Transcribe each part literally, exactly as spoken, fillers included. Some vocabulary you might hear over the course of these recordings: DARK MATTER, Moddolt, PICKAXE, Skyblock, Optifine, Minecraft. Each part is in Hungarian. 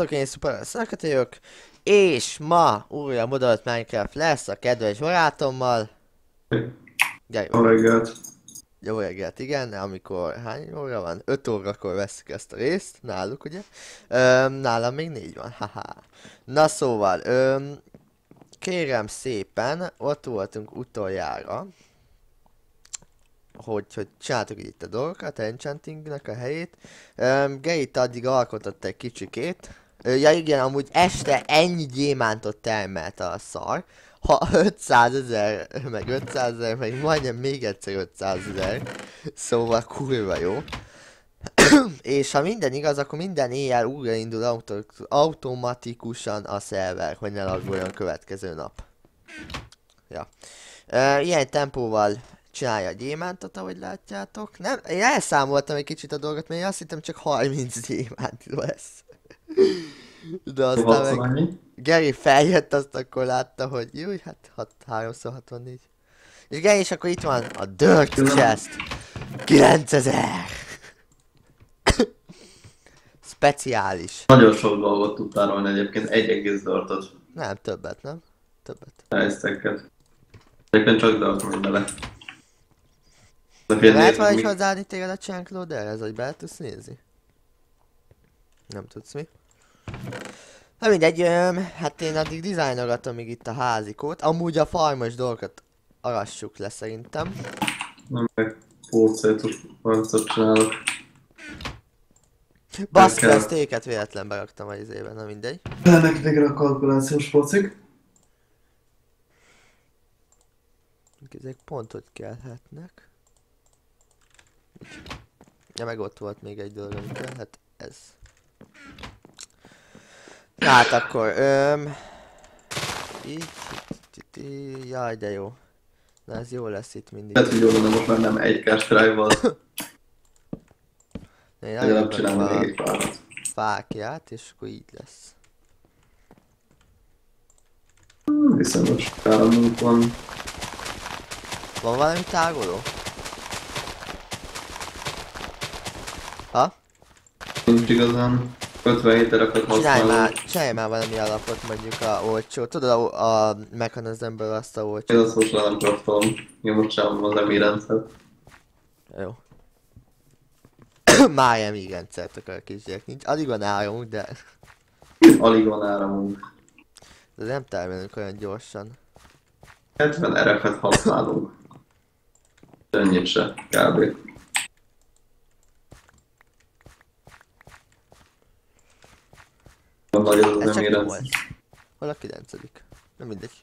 Sziasztok, én szuper szakatérök, és ma újra Moddolt Minecraft lesz a kedves barátommal. Jaj, jó reggelt! Jó reggelt, igen, amikor hány óra van? öt órakor veszük ezt a részt, náluk ugye? Öm, nálam még négy van, haha. Na szóval, öm, kérem szépen, ott voltunk utoljára, hogy, hogy csináltuk itt a dolgokat, a enchantingnek a helyét. Um, Gerit addig alkotott egy kicsikét. Uh, ja igen, amúgy este ennyi gyémántot termelt a szar. Ha ötszázezer, meg ötszázezer, meg majdnem még egyszer ötszázezer. Szóval kurva jó. És ha minden igaz, akkor minden éjjel újraindul auto automatikusan a szerver, hogy ne laggoljon a következő nap. Ja. Uh, ilyen tempóval csinálja a gyémántot, ahogy látjátok. Nem, én elszámoltam egy kicsit a dolgot, mert én azt hittem csak harminc gyémánt lesz. De aztán meg Geri feljött, azt akkor látta, hogy jó, hát háromszor hatvannégy. És Geri, és akkor itt van a Dirt Chest. kilencezer! Speciális. Nagyon sok dolgot tudtál volna egyébként, egy egész dartot. Nem, többet, nem? Többet. Helyszeket. Egyébként csak dartom bele. Lehet valahogy hozzáadni téged a Chanklóderhez, hogy be tudsz nézni? Nem tudsz mi? Na mindegy, hát én addig dizájnogatom még itt a házikót. Amúgy a farmos dolgokat arassuk le szerintem. Nem, meg porcájtos harcot csinálok. Baszki, ezt téket véletlen beraktam a izében, na mindegy. Ennek végre a kalkulációs porcik. Ezek pont ott kellhetnek. Ja, meg ott volt még egy dolog, amit hát ez. Hát akkor, öm... Így, itt, itt, jaj de jó. Na ez jó lesz itt mindig. Hát hogy jól mondom, most már nem egy cash-trájval. Én nagyon csinálom még egy párat. Fákját, és akkor így lesz. Hmm, hiszen most tárolunk van. Van valami tároló? Ha? Nincs igazán ötvenhét erekat használni. Csinálj már valami alapot, mondjuk a olcsó. Tudod a, a mechanizmből azt a olcsó. Én azt most már nem kaptam. Én most sem az em i rendszert. Jó. Már em i rendszert akar kisgyerek. Nincs, alig van áramunk, de... Alig van áramunk. De nem termelünk olyan gyorsan. hetven ereket használunk. Ennyit se, kb. Nagy az az em i rendszer. Hol a kilencedik? Nem mindegy.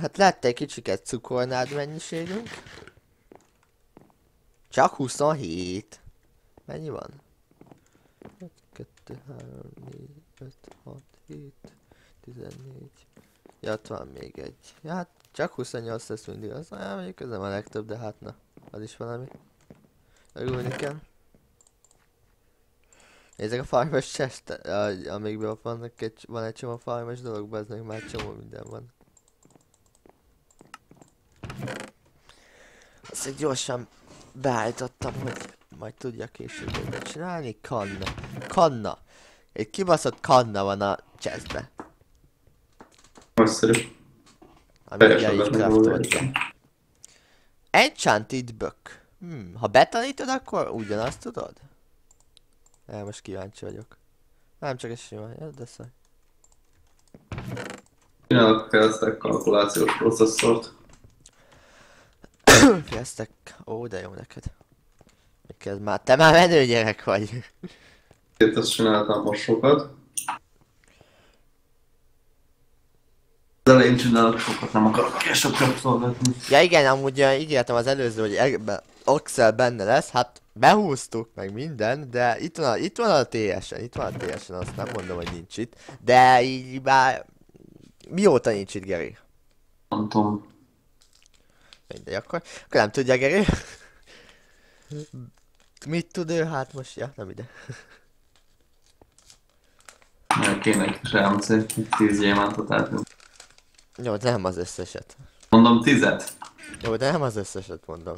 Hát látta egy kicsiket cukornád mennyiségünk. Csak huszonhét. Mennyi van? egy, kettő, három, négy, öt, hat, hét, tizennégy. Ja, ott van még egy. Ja, hát csak huszonnyolc lesz mindig az. Ja, mondjuk ez nem a legtöbb, de hát na. Az is valami. Örülni kell. Ezek a farmos chest, amikben vannak egy, van egy csomó farmos dolog, az meg már csomó minden van. Azt egy gyorsan beállítottam, hogy majd tudja később egyet csinálni. Kanna. Kanna. Egy kibaszott kanna van a chestbe. Nagyszerű. Amit el így kraftoltam. Enchanted Book. Hmm, ha betanítod, akkor ugyanazt tudod? El, most kíváncsi vagyok. Nem csak ez simán, ja, de szaj. Csinálok kezdtek kalkulációs processzort. Kezdtek... Ó, de jó neked. Miközben már... Te már menő gyerek vagy. Én ezt csináltam most sokat. Az elején csinálok sokat, nem akarok később kapcsolgatni. Ja igen, amúgy ígértem az előző, hogy Axel benne lesz, hát... Behúztuk meg minden, de itt van a, itt van a té es en, itt van a té es en, azt nem mondom, hogy nincs itt. De így már... Mióta nincs itt, Geri? Nem tudom. Mindegy, akkor, akkor nem tudja, Geri. Mit tud ő? Hát most, ja, nem ide. Mert kéne egy kis elmszék, tíz gyémántot átni. Jó, de nem az összeset. Mondom tízet. Jó, de nem az összeset mondom.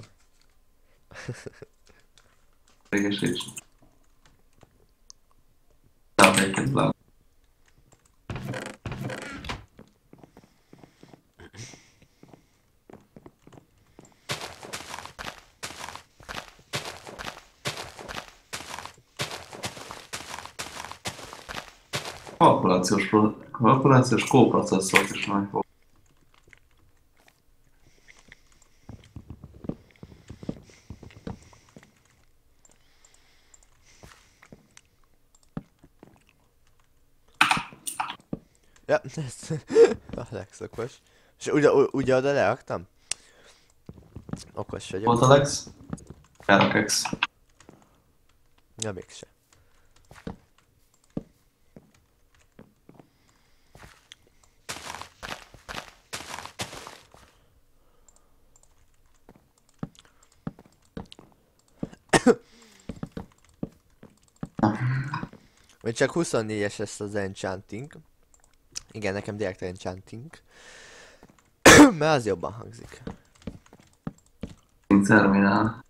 Kalkulációs, kalkulációs kóprocesszort is megfog. Ja, ez a legszokos. És ugye oda leraktam? Okos vagyok. Volt a lex? Elkex. Ja, mégse. Még csak huszonnégyes lesz az enchanting. Igen, nekem direkt enchanting. Mert az jobban hangzik. Terminál.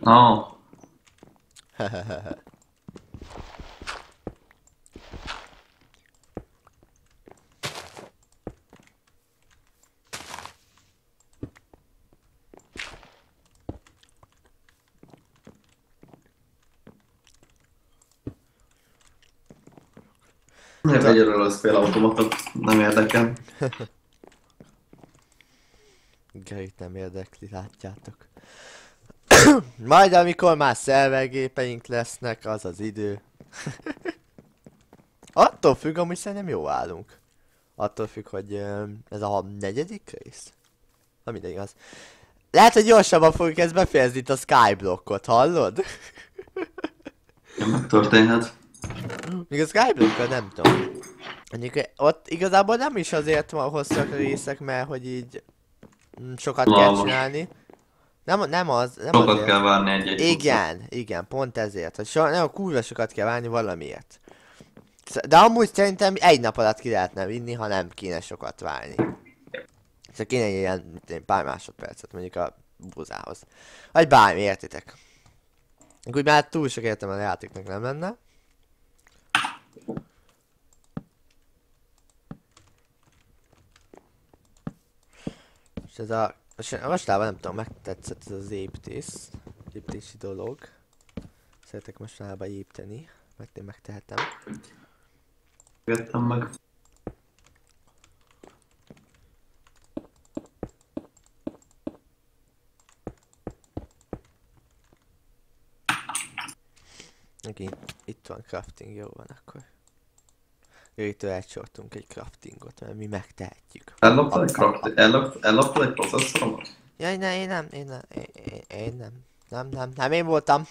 Oh. Hehehehe. Nem egyről az félautomatot, nem érdekel. Gerit nem érdekli, látjátok. Majd amikor már szervergépeink lesznek, az az idő. Attól függ, amúgy szerintem jó állunk. Attól függ, hogy ez a negyedik rész? Na mindegy, az. Lehet, hogy gyorsabban fogjuk ezt befejezni itt a skyblockot, hallod? Nem történhet. Még a skyblock-kal nem tudom. Ott igazából nem is azért van hosszak részek, mert hogy így sokat kell csinálni. Nem, nem az, nem sokat azért kell várni egy-egy. Igen, utca. Igen, pont ezért. Hogy so, nem, kurva sokat kell várni valamiért. De amúgy szerintem egy nap alatt ki lehetne vinni, ha nem kéne sokat várni. Szóval kéne ilyen pár másodpercet mondjuk a búzához. Vagy bármi, értitek. Úgy már túl sok értelme a játéknak nem lenne. És ez a... Mostában nem tudom, megtetszett ez az építész, építési dolog. Szeretek mostanában építeni, mert én megtehetem. Jöttem meg. Oké, itt van crafting, jó van akkor. Jöjjtől elcsortunk egy craftingot, mert mi megtehetjük. Elloptál egy crafting? Elloptál egy processzoromat? Jaj, ne, én nem, én nem, én, én nem. Nem, nem, nem, én voltam.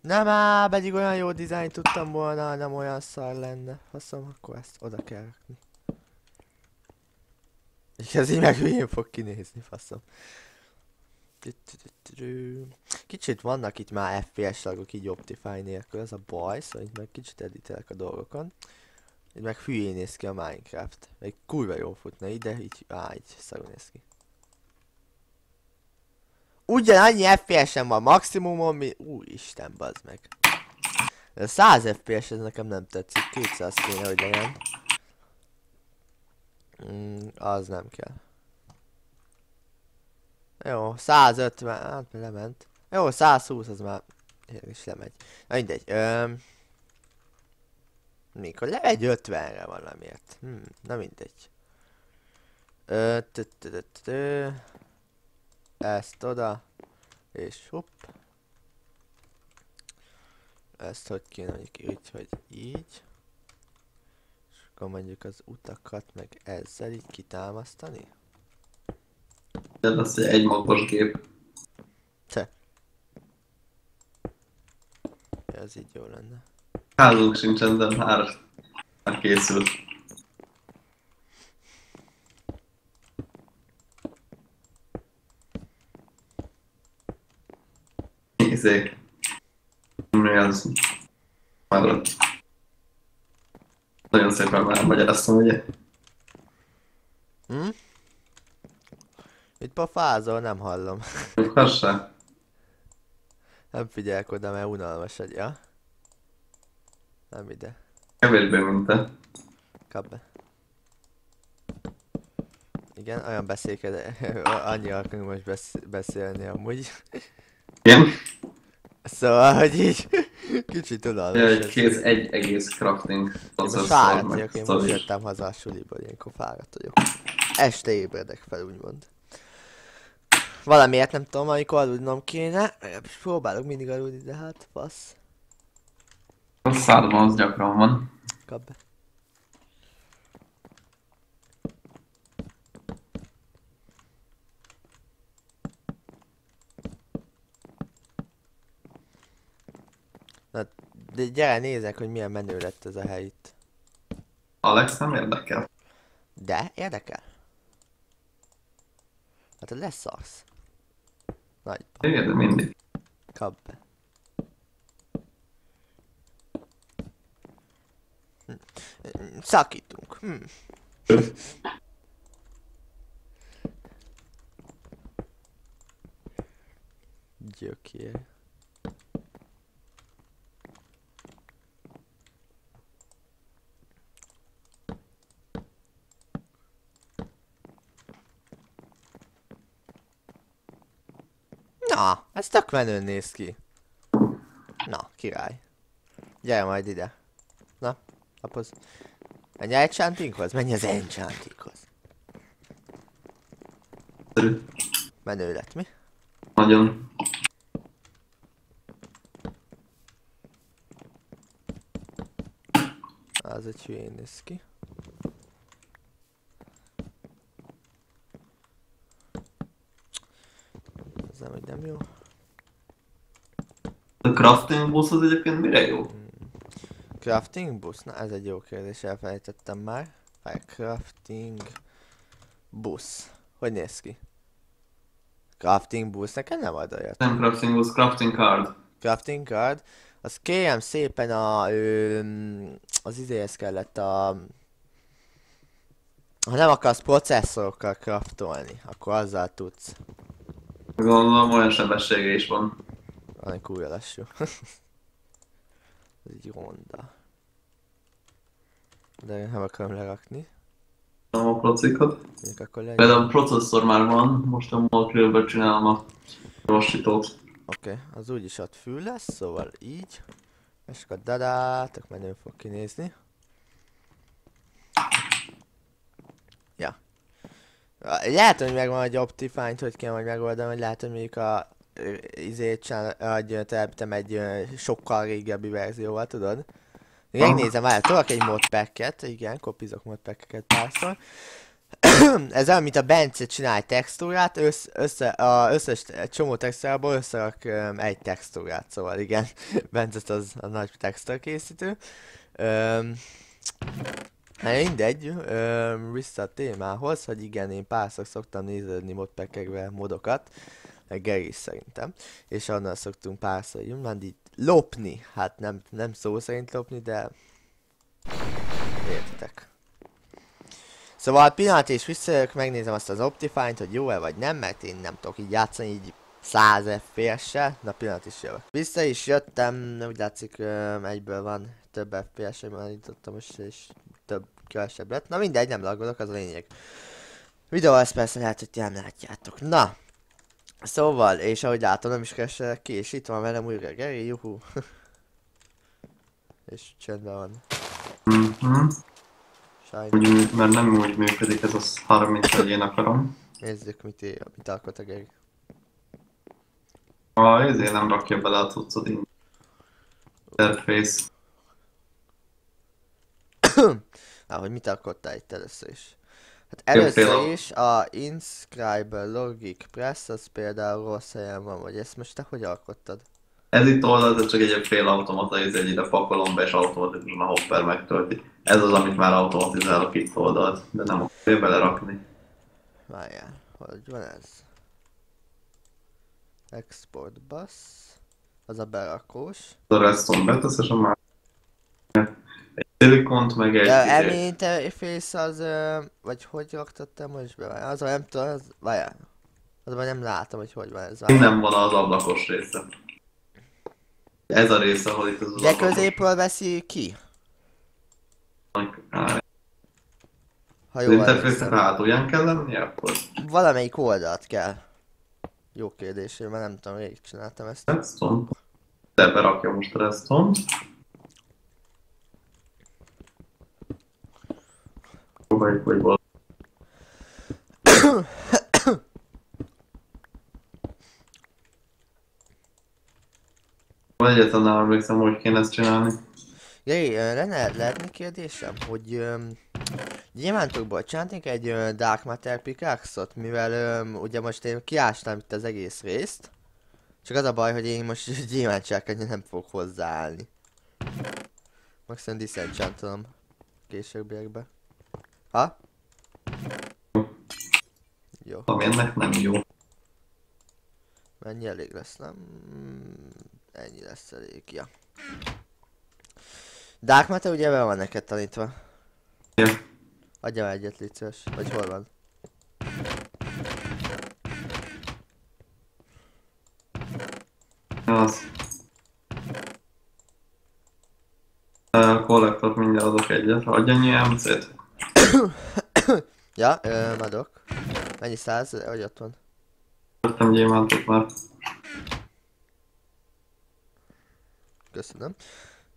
Nem á, pedig olyan jó dizájn tudtam volna, nem olyan szar lenne. Faszom, akkor ezt oda kell rakni. És ez így meg hülyén fog kinézni, faszom. Kicsit vannak itt már ef pé es lagok így Optifine nélkül, ez a baj, szóval itt meg kicsit editelek a dolgokon. Itt meg hülyén néz ki a Minecraft. Meg kurva jól futna ide, így, á, így szarul néz ki. Ugyanannyi ef pé esem van maximumon, mi... Úristen, bazd meg. De száz ef pé es ez nekem nem tetszik, kétszáz kéne, hogy legyen. Mm, az nem kell. Jó, száz ötven, hát lement. Jó, száz húsz, az már is lemegy. Na mindegy, öm... Mikor lemegy ötvenre valamiért. Hm, na mindegy. Ö, tö, tö, tö, tö. Ezt oda. És hopp. Ezt hogy kéne mondjuk így, hogy így. És akkor mondjuk az utakat meg ezzel így kitámasztani. Ez lesz egy magas gép. Te. Ez így jó lenne. Házunk sincsen, de már, már készült. Nézzék. Mi az? Már nagyon szépen már magyaráztam, ugye? Hm? Itt pofázol, nem hallom. Persze. Nem figyelek oda, mert unalmas vagy, ja? Nem ide. Kevésbé, mint te. Kap be. Igen, olyan beszélkedek, annyi alkalom most besz beszélni amúgy. Igen? Szóval, hogy így kicsit oda. Kész egy egész crafting. Az én fáradt én most jöttem haza a suliból, ilyenkor fáradt vagyok. Este ébredek fel, úgymond. Valamiért nem tudom, amikor aludnom kéne. És próbálok mindig aludni, de hát fasz. A szádban az gyakran van. Kap be. Na, de gyere, nézek, hogy milyen menő lett ez a hely itt. Alex nem érdekel. De érdekel. Hát leszarsz. Nagy. Igen, mindig. Kap be. Szakítunk. Hm. Gyökér. Na, ez tök menőn néz ki. Na, király. Gyere majd ide. Na, napoz. Menj a enchantinghoz? Menj az enchantinghoz. Menő lett, mi? Nagyon. Az egy hülyén néz ki. Ez nem, hogy nem jó. A crafting boss az egyébként mire jó? Crafting busz? Na ez egy jó kérdés, elfelejtettem már. Fire crafting busz. Hogy néz ki? Crafting busz? Nekem nem ad olyat. Nem crafting busz, crafting card. Crafting card? Az kérem szépen a... Ö, az izéhez kellett a... Ha nem akarsz processzorokkal craftolni, akkor azzal tudsz. Gondolom olyan sebessége is van. Annak újra lassú. Ez így ronda. De én nem akarom lerakni. Nem a procikat. Például a processzor már van, most a molkrillből csinálom a lassítót. Oké, okay, az úgyis ott fül lesz, szóval így. És akkor dadá, tök menő fog kinézni. Ja. Lehet, hogy megvan egy optifányt, hogy kell majd megoldani, hogy lehet, hogy mondjuk a... izét csinálni, telepítem egy sokkal régebbi verzióval, tudod? Megnézem, várjál, tudok egy modpacket, igen, kopizok modpackeket párszor. Ez olyan, mint a Bence csinál egy textúrát, össz, össze, a összes csomó textúrából összerak um, egy textúrát, szóval igen, Bence az a nagy textúr készítő. Um, Hát mindegy, um, vissza a témához, hogy igen, én párszor szoktam nézni modpackekbe modokat. Geri szerintem, és onnan szoktunk párszor jönni, itt lopni, hát nem, nem szó szerint lopni, de értitek. Szóval pillanat és visszajövök, megnézem azt az Optifine-t, hogy jó-e vagy nem, mert én nem tudok így játszani, így száz F P S-sel, na pillanat is jövök. Vissza is jöttem, úgy látszik egyből van több F P S-sel, már indítottam most, és több kevesebb lett, na mindegy, nem laggolok, az a lényeg. Videó az persze lehet, hogy ti nem látjátok, na! Szóval, és ahogy látom, nem is keresek ki, és itt van velem újra Geri, juhú. És csöndben van. Mm-hmm. Sajnos. Mert nem úgy működik ez az három, mint hogy én akarom. Nézzük, mit, él, mit alkot a Geri. Ah, ezért nem rakja bele a cuccod így. Interface. Ah, hogy mit alkottál itt először is? Hát először is a Inscribe Logic Press az például rossz helyen van, vagy ezt most te hogy alkottad? Ez itt oldalt, ez csak egy félautomata, ez egy ide pakolom be és automatikusan a hopper megtölti. Ez az, amit már automatizálok itt oldalt, de nem akarja belerakni. Várjál, hogy van ez? Export bus, az a berakós. Ez a redstone betesz és a már... Silikont meg egy... De emi interface az... Vagy hogy raktad most be? Az, nem tudom, az... Várjál. Az már nem látom, hogy hogy van ez. Nem van az ablakos része. Ez a része, ahol itt az ablakos. De középről veszi ki? Ha jól van. Az interface hátulján kell lenni, akkor? Valamelyik oldalt kell. Jó kérdés, én már nem tudom, rég csináltam ezt. Redstone? berakja most a reston. Próbáljuk, hogy valami. Egyetlen nem emlékszem, hogy kéne ezt csinálni. Jé, lenne, lehetne kérdésem, hogy öm, gyémántokból csinálnék egy öm, Dark Matter pickaxe-ot, mivel öm, ugye most én kiásnám itt az egész részt. Csak az a baj, hogy én most gyémántsákányra nem fogok hozzáállni. Maximum disenchantolom későbbiekbe. Ha? Jó. Ami ennek nem jó. Mennyi elég lesz, nem? Ennyi lesz elég, ja. Dark Matter ugye be van neked tanítva? Igen. Ja. Adjam egyet, légy szíves. Vagy hol van? Az. A kollektot mindjárt adok egyet. Adj annyi em cét. Ja, ö, adok. Mennyi száz? Hogy ott van? Vettem gyémántot már. Köszönöm.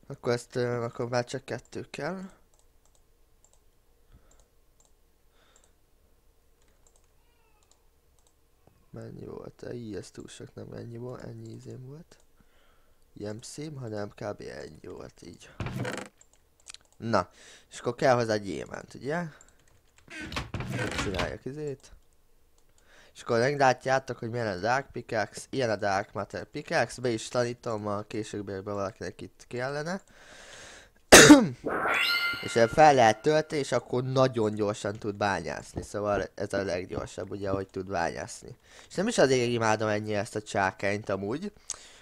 Akkor ezt, uh, akkor már csak kettő kell. Mennyi volt? Így ez túl sok, nem ennyi volt, ennyi ízém volt. Ilyen szím, hanem kb. Ennyi volt, így. Na, és akkor kell hozzá gyémánt, ugye? Csináljak izét. És akkor meglátjátok, hogy milyen a Dark Pickaxe, ilyen a Dark Matter Pickaxe, be is tanítom a későbbiekben valakinek itt kellene. És fel lehet tölteni, és akkor nagyon gyorsan tud bányászni, szóval ez a leggyorsabb ugye, hogy tud bányászni. És nem is azért imádom ennyi ezt a csákányt amúgy,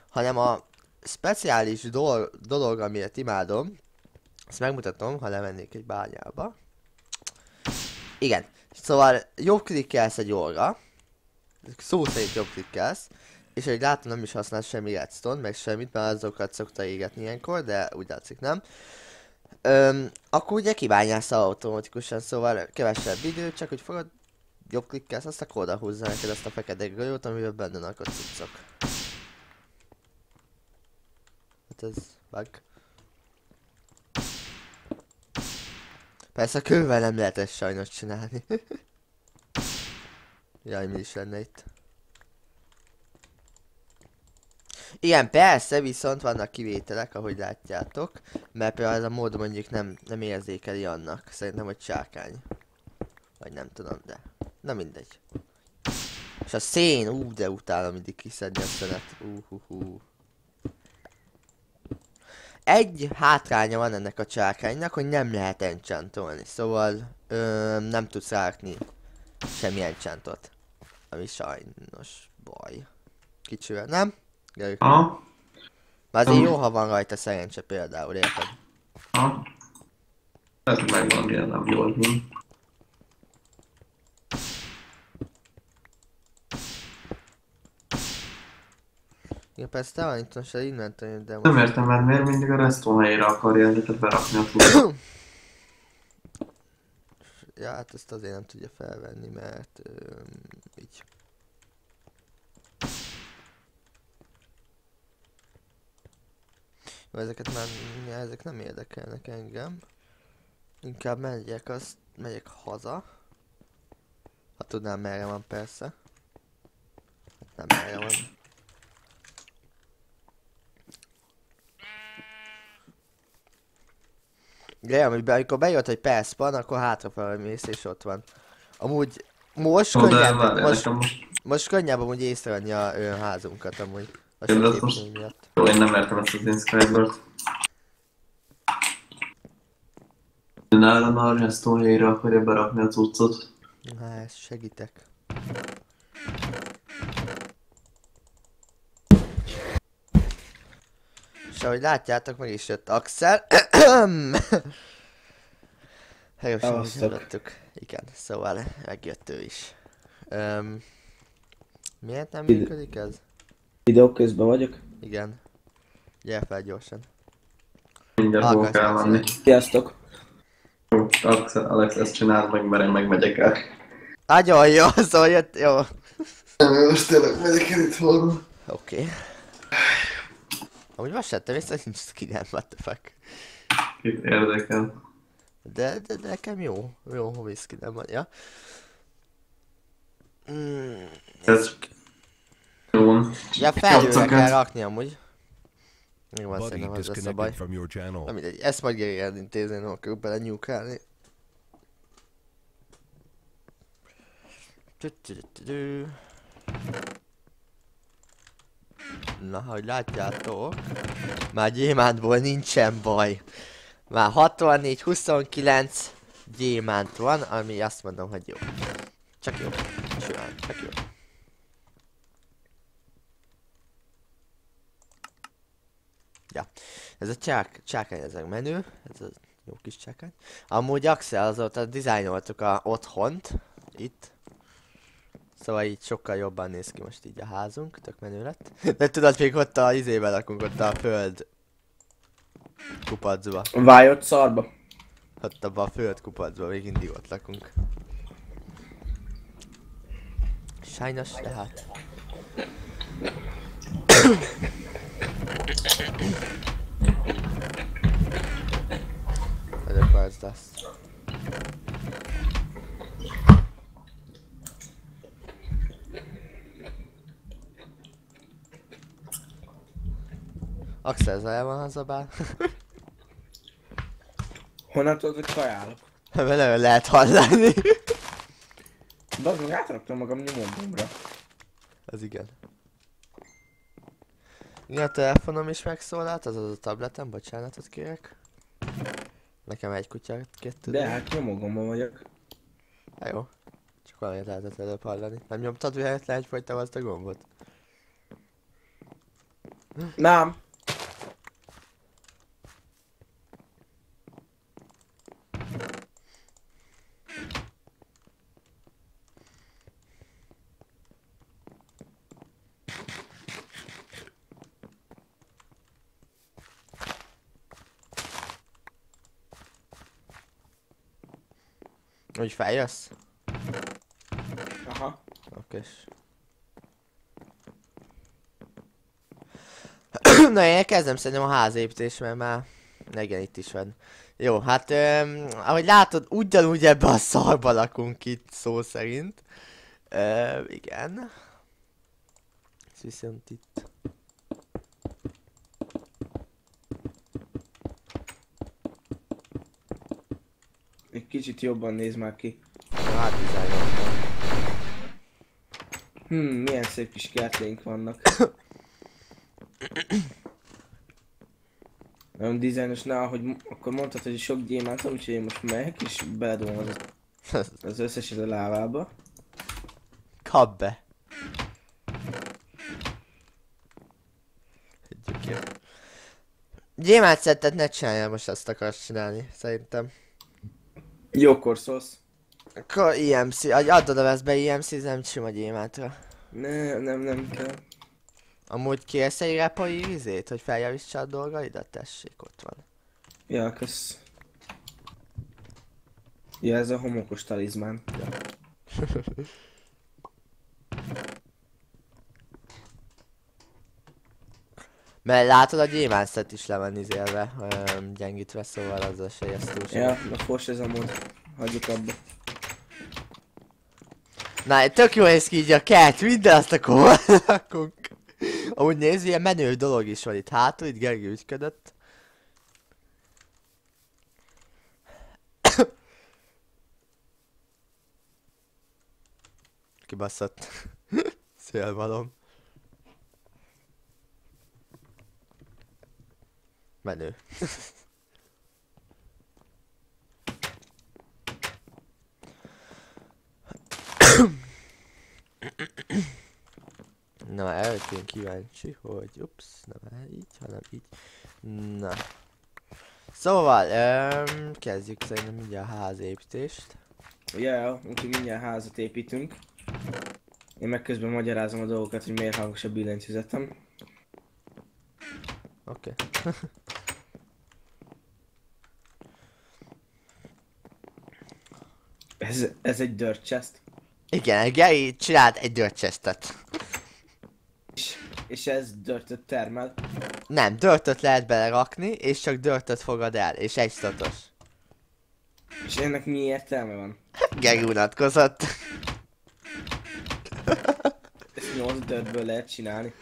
hanem a speciális dolog, dolog amiért imádom, ezt megmutatom, ha lemennék egy bányába. Igen, szóval jobb klikkelsz egy orra, szó szerint jobb klikkelsz, és ahogy látom nem is használ semmi redstone, meg semmit, mert azokat szokta égetni ilyenkor, de úgy látszik nem. Öm, akkor ugye kibányász automatikusan, szóval kevesebb idő, csak hogy fogod, jobb klikkelsz, azt akkor oda húzza neked ezt a fekete golyót, amivel benne a cuccok. Hát ez bug. Persze a kővel nem lehet ezt sajnos csinálni. Jaj, mi is lenne itt. Igen, persze, viszont vannak kivételek, ahogy látjátok. Mert például ez a mód mondjuk nem, nem érzékeli annak. Szerintem, hogy csákány. Vagy nem tudom, de. Na mindegy. És a szén, ú, de utálom mindig kiszedni a szenet. Úhuhu. Egy hátránya van ennek a csákánynak, hogy nem lehet enchantolni, szóval ö, nem tudsz rárakni semmi enchantot. Ami sajnos baj. Kicsivel, nem? Gyerünk. Ha? Már azért jó, ha van rajta szerencse például, érted? Ha? Ez meg van, ilyen nem jól van. Igen, persze te van itt most az inventory, de most... Nem értem, mert miért mindig a reston helyére akarja ezeket berakni a túl. Ja, hát ezt azért nem tudja felvenni, mert... Öm, így. Jó, ezeket már... Ja, ezek nem érdekelnek engem. Inkább megyek, azt... Megyek haza. Ha tudnám, merre van persze. Hát nem merre van. De amiben, amikor bejött, hogy persze van, akkor hátrafelé mész és ott van. Amúgy most no, könnyebb, most, most... most könnyebb amúgy észrevenni a ő házunkat amúgy. A én most... miatt. Jó, én nem értem ezt az inscribert. Nálam a reston helyére akarja berakni a cuccot. Hát, segítek. És ahogy látjátok, meg is jött Axel. Helyosan is hallottuk. Igen, szóval megjött ő is. Um, miért nem Ide működik ez? Videó közben vagyok? Igen. Gyere fel gyorsan. Mindjárt fogok elmenni. Sziasztok! Axel, Alex, ezt csináld meg, mert én megmegyek el. Nagyon jó, szóval jött, jó. Most tényleg megyek el itt volna. Oké. Amúgy most láttam észre, hogy nincs skinem, what the fuck. Kit érdekel? De, de, de nekem jó, jó hobby skinem van, ja. Mm, ez... Jó van. Ja, felhőre kell rakni amúgy. Még van szerintem az lesz a baj. Na mindegy, ezt majd Geriád intézni, ahol akarok bele nyúkálni. Na, hogy látjátok, már gyémántból nincsen baj. Már hatvannégy huszonkilenc gyémánt van, ami azt mondom, hogy jó. Csak jó, simán, csak jó. Ja, ez a csák, csákány ezek menő, ez a jó kis csákány. Amúgy Axel azóta dizájnoltuk a otthont, itt. Szóval így sokkal jobban néz ki most így a házunk, tök menő lett. De tudod, még ott a izében lakunk, ott a föld kupacba. Vájott szarba. Ott abban a föld kupacba, még mindig ott lakunk. Sajnos tehát. Vagyok vársz azt. Axel, ez el van hazabál? Honnan tudod, hogy kajálok? Vele lehet hallani. De azok átraktam magam nyomomra. Az igen. Igen, a telefonom is megszólalt, azaz a tabletem, bocsánatot kérek. Nekem egy kutyát két tudom. De hát nyomogomban vagyok. Hát jó. Csak valamit lehetett előbb hallani. Nem nyomtad véletlen egyfajta azt a gombot? Nem. Úgy feljössz? Aha. Okés. Na én kezdem szerintem a házépítés, mert már... Na igen, itt is van. Jó, hát öm, ahogy látod, ugyanúgy ebbe a szarba lakunk itt szó szerint. Öm, igen. Ez viszont itt. Egy kicsit jobban néz már ki. Hát dizájnoltam. Hmm, milyen szép kis kertlénk vannak. Nem dizájnos, na, ahogy akkor mondtad, hogy sok gyémántom, úgyhogy én most megyek és beledom az, az összeset a lávába. Kap be! Gyémánt szettet ne csináljál, most azt akarsz csinálni, szerintem. Jókor szólsz. Akkor i em cé, addod a veszbe i em cé-zem sima gyémántra. Nem, nem, nem kell. Amúgy kérsz egy repai vizét, hogy feljavítsa a dolgaidat? Tessék, ott van. Ja, kösz. Ja, ez a homokos talizmán. Ja. Mert látod, a gyémánszet is le van izélve, öm, gyengítve, szóval az a sej, ezt túlség. Ja, na fos ez amúgy. Hagyjuk abba. Na, tök jó néz ki így a kert, minden azt akkor lakunk. Ahogy nézd, ilyen menő dolog is van itt hátul, itt Gergő ügyködött. Kibaszott. Szélmalom. Menő. Na, elvetén kíváncsi, hogy ups, nem így, hanem így. Na. Szóval, öm, kezdjük szerintem mindjárt a házépítést. Ja, úgyhogy mindjárt házat építünk. Én meg közben magyarázom a dolgokat, hogy miért hangosabb billentyűzetem. Oké. Okay. ez, ez egy dirt chest. Igen, Geri csinált egy dirt chestet. És ez dörtöt termel? Nem, dörtöt lehet belerakni, és csak dörtöt fogad el, és egy statos. És ennek mi értelme van? Geri unatkozott. Ezt nyolc dörtből lehet csinálni.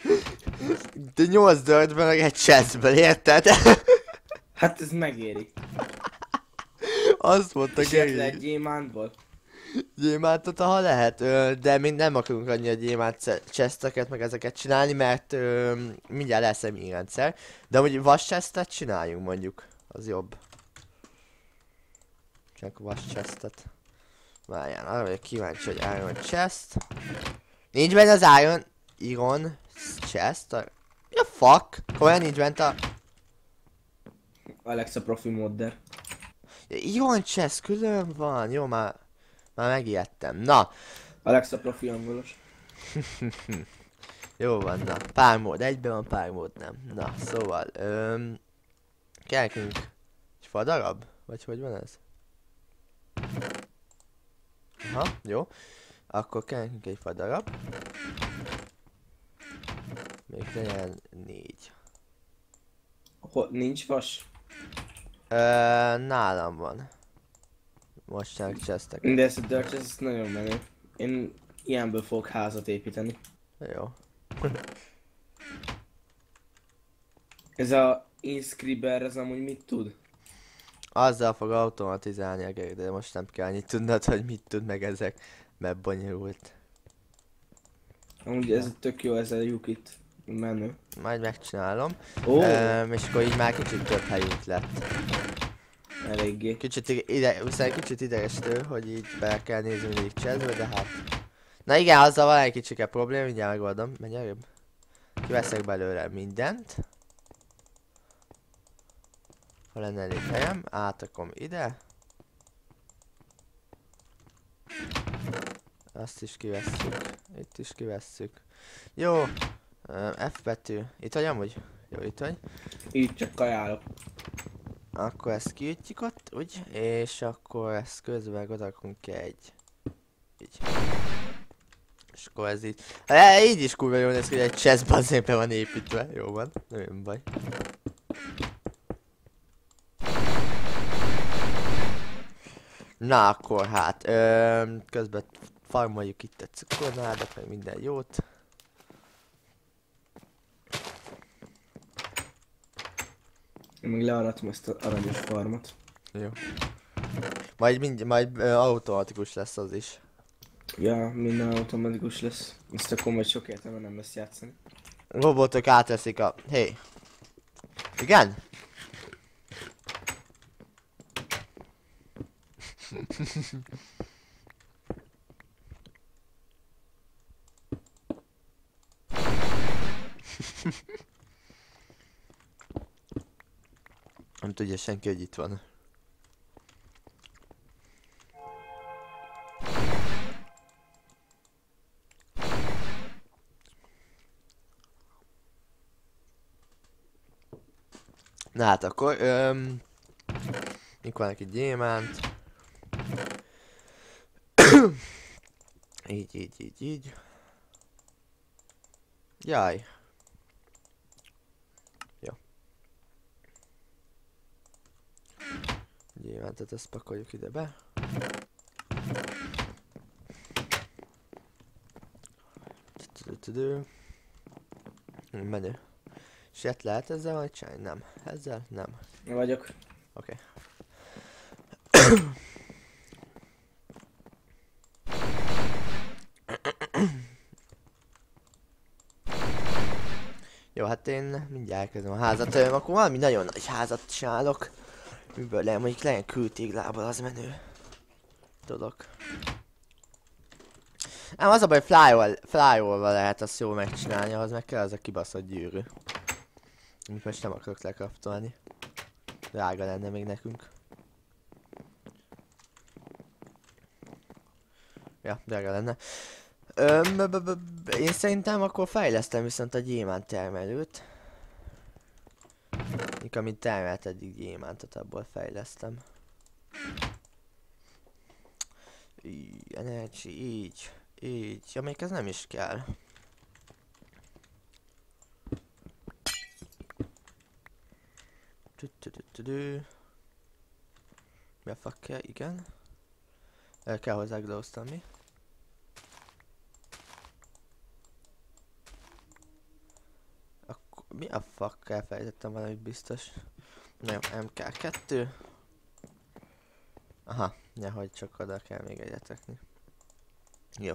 De nyolc dörtből meg egy chestből, érted? Hát ez megéri. Azt mondta Geri. És lehet gyémántból. Gyémántot, ha lehet, de mi nem akarunk annyira gyémánt chesteket meg ezeket csinálni, mert mindjárt lesz egy minirendszer. De amúgy vas chestet csináljunk mondjuk, az jobb. Csak vas chestet. Várjál, arra vagyok kíváncsi, hogy iron chest. Nincs benne az iron... iron... chest? A... Ja, fuck! Olyan nincs bent a... Alexa profi modder. Iron chest külön van, jó már... Már megijedtem. Na! Alexa profi angolos. Jó van, na. Pár mód egyben van, pár mód nem. Na, szóval... Öm... Kell nekünk... Egy fa darab? Vagy hogy van ez? Aha, jó. Akkor kell nekünk egy fa darab. Még legyen négy. Hol, nincs vas? Ö, nálam van. Most nem chestek. De ez a dirt chest, ez nagyon menő. Én ilyenből fogok házat építeni. Jó. Ez a inscriber, ez amúgy mit tud? Azzal fog automatizálni a Geri, de most nem kell annyit tudnod, hogy mit tud meg ezek. Mert bonyolult. Amúgy ez tök jó, ez a lyukit. Menő. Majd megcsinálom. Oh. Ehm, és akkor így már kicsit több helyünk lett. Eléggé. Kicsit ide, viszont kicsit idegesítő, hogy így be kell nézni mindig chestbe, de hát... Na igen, azzal van egy kicsike probléma, mindjárt megoldom. Menj előbb. Kiveszek belőle mindent. Ha lenne elég helyem, átakom ide. Azt is kivesszük. Itt is kivesszük. Jó. F betű. Itt vagy amúgy? Jó, itt vagy. Így csak kajálok. Akkor ezt kiütjük ott, úgy, és akkor ezt közben odakunk egy. Így. És akkor ez így. Hát így is kurva jól néz ki, hogy egy chestbe azért be van építve. Jó van, nem baj. Na akkor hát, ö, közben farmoljuk itt a cukornádat, meg minden jót. Én még learatom ezt az aranyos farmat. Jó. Majd mind, majd ö, automatikus lesz az is. Ja, minden automatikus lesz. Ezt akkor majd sok értelme nem lesz játszani. Robotok átveszik a... Hey. Igen? Nem tudja senki, hogy itt van. Na hát akkor, öm, mik van egy gyémánt. Így, így, így, így. Jaj. Gyémántot ezt pakoljuk ide be. Menő. És ilyet lehet ezzel majd csinálni? Nem. Ezzel? Nem. Én vagyok. Oké. Okay. Jó, hát én mindjárt elkezdem a házat. Akkor valami nagyon nagy házat csinálok. Miből lehet, mondjuk legyen kültéglából, az menő dolog. Ám az a baj, hogy flyolval lehet azt jól megcsinálni, ahhoz meg kell az a kibaszott gyűrű. Amit most nem akarok lekraftolni. Drága lenne még nekünk. Ja, drága lenne. Én szerintem akkor fejlesztem viszont a gyémánt termelőt. Amit termelt eddig gyémántot, abból fejlesztem. Így, energy, így, így. Ja, még ez nem is kell. Mi a fak kell? Igen. El kell hozzá glowstone-mi. Mi a fak? Elfelejtettem valamit biztos. Nem, em ká kettő. Aha, nehogy csak oda kell még egyetekni. Jó.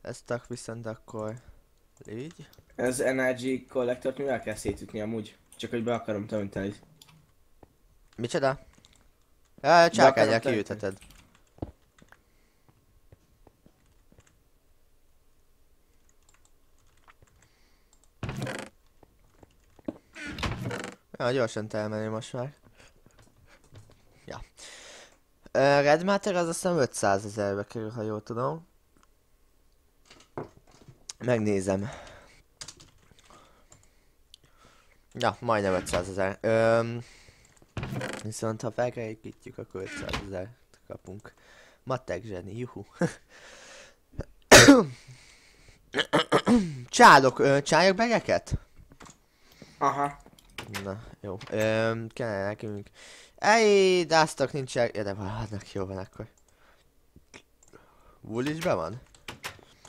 Ezt viszont akkor légy. Ez energy collectort mivel kell szétütni amúgy? Csak hogy be akarom tönteni. Micsoda? Ja, csákányjal kiütheted. Ja, gyorsan elmenni most már. Ja. Uh, Red Matter az aztán ötszázezerbe kerül, ha jól tudom. Megnézem. Ja, majdnem ötszázezer. Um, viszont ha felkerekítjük, akkor ötszázezert kapunk. Matek zseni, juhu. Csálok, uh, csáljak begeket? Aha. Na, jó. Öm, kellene nekünk. Ejj, dásztak nincs el... Ja, de maradnak, jó van akkor. Wool is be van?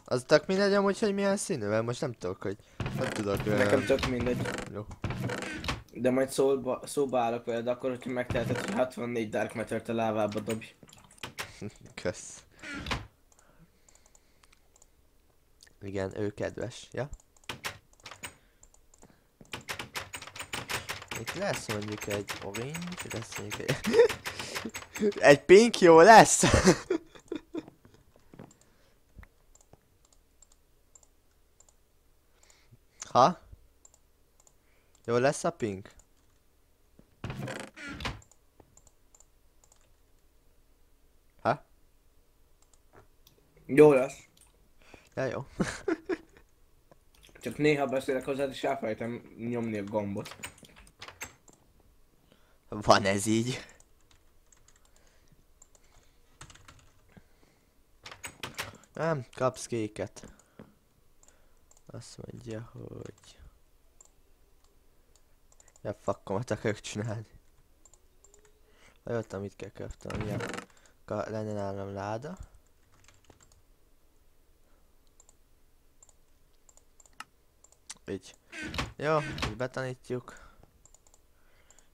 Az tök mindegy amúgy, hogy milyen színű, mert most nem tudok, hogy... Nem tudok... Nekem öm... tök mindegy. Jó. De majd szólba, szóba állok veled akkor, hogyha megteheted, hogy hatvannégy Dark Matter-t a lávába dobj. Kösz. Igen, ő kedves, ja? Itt lesz mondjuk egy orange, lesz mondjuk egy... egy pink jó lesz! Ha? Jó lesz a pink? Ha? Jó lesz. Ja, jó. Csak néha beszélek hozzád és elfelejtem nyomni a gombot. Van ez így. Nem, kapsz kéket. Azt mondja, hogy... Ja, fakkomat akarok csinálni. Ha jöttem, mit kell köpteni. Ja. Lenne nálam láda. Így. Jó, így betanítjuk.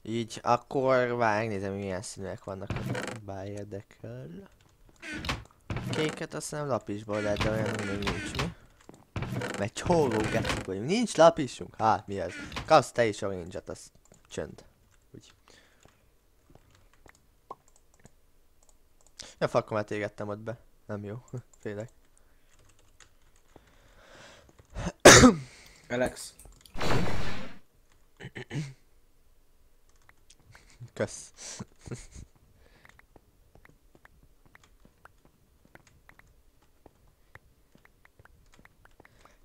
Így, akkor várj, nézem, milyen színűek vannak a bár érdekel. Kéket azt nem lapisból lehet, de olyan még nincs mi. Mert csórógetünk vagyunk, nincs lapisunk? Hát mi ez? Kapsz te is orange-et, az csönd. Úgy. Ja, fakkomat égettem ott be. Nem jó, félek. Alex. Kösz.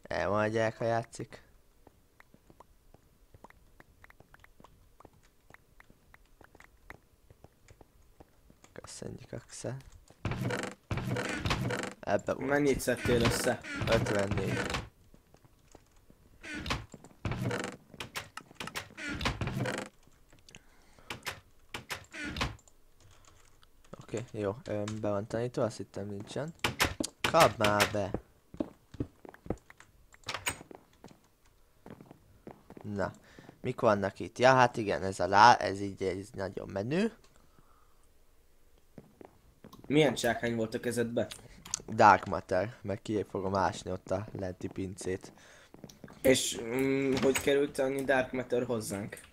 Elmondják, ha játszik. Köszönjük, Axel. Ebbe volt. Mennyit szedtél össze? ötvennégy. Jó, be van tanító, azt hittem nincsen. Kap már be! Na, mik vannak itt? Ja, hát igen, ez a lá, ez így ez nagyon menő. Milyen csákány volt a kezedbe? Dark Matter, meg ki fogom ásni ott a lenti pincét. És mm, hogy került annyi Dark Matter hozzánk?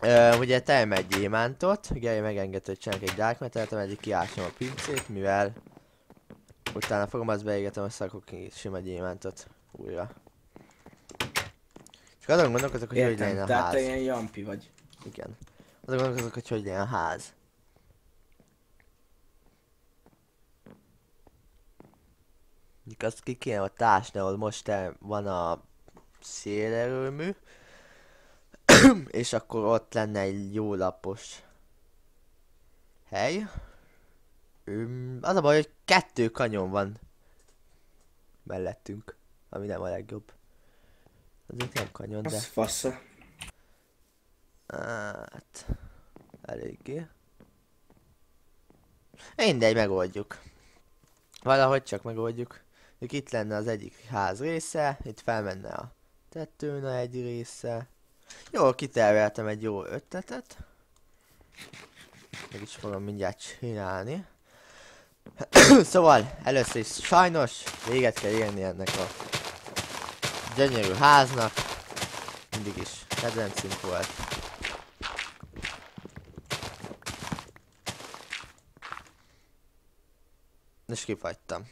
Ö, ugye tejem egy gyémántot, Geri megengedte, hogy csinálok egy Dark Matter-t, ameddig kiásom a pincét, mivel utána fogom azt beégetem, hogy szakok ki sima gyémántot újra. Csak azon gondolkozok, hogy értem, hogy legyen a ház. Tehát te ilyen jampi vagy. Igen. Azon gondolkozok, hogy hogy legyen a ház. Mondjuk azt ki kéne ott ásni, ahol most van a szélerőmű. És akkor ott lenne egy jó lapos hely. Öm, az a baj, hogy kettő kanyon van mellettünk, ami nem a legjobb. Azért nem kanyon, de... Az fasza. Hát, eléggé. Mindegy, megoldjuk. Valahogy csak megoldjuk. Itt lenne az egyik ház része, itt felmenne a tetőn egy része. Jól kiterveltem egy jó ötletet. Meg is fogom mindjárt csinálni. Szóval először is sajnos véget kell érni ennek a gyönyörű háznak. Mindig is kedvencim volt. És kifagytam.